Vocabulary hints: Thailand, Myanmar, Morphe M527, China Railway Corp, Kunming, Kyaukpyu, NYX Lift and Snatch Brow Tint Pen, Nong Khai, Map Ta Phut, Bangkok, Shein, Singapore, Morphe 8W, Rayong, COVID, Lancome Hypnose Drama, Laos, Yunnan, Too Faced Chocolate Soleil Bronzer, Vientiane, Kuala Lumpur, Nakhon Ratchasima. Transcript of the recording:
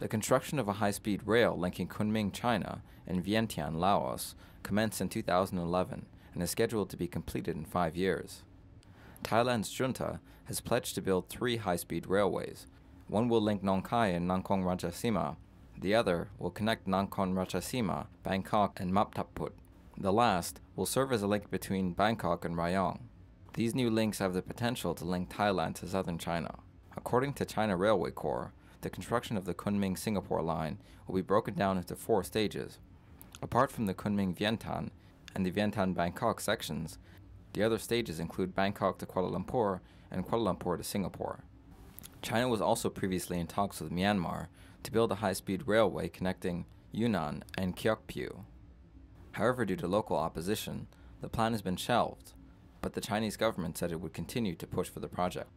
The construction of a high-speed rail linking Kunming, China, and Vientiane, Laos, commenced in 2011 and is scheduled to be completed in 5 years. Thailand's junta has pledged to build 3 high-speed railways. One will link Nong Khai and Nakhon Ratchasima. The other will connect Nakhon Ratchasima, Bangkok, and Map Ta Phut. The last will serve as a link between Bangkok and Rayong. These new links have the potential to link Thailand to southern China. According to China Railway Corp, the construction of the Kunming-Singapore line will be broken down into 4 stages. Apart from the Kunming-Vientiane and the Vientiane-Bangkok sections, the other stages include Bangkok to Kuala Lumpur and Kuala Lumpur to Singapore. China was also previously in talks with Myanmar to build a high-speed railway connecting Yunnan and Kyaukpyu. However, due to local opposition, the plan has been shelved, but the Chinese government said it would continue to push for the project.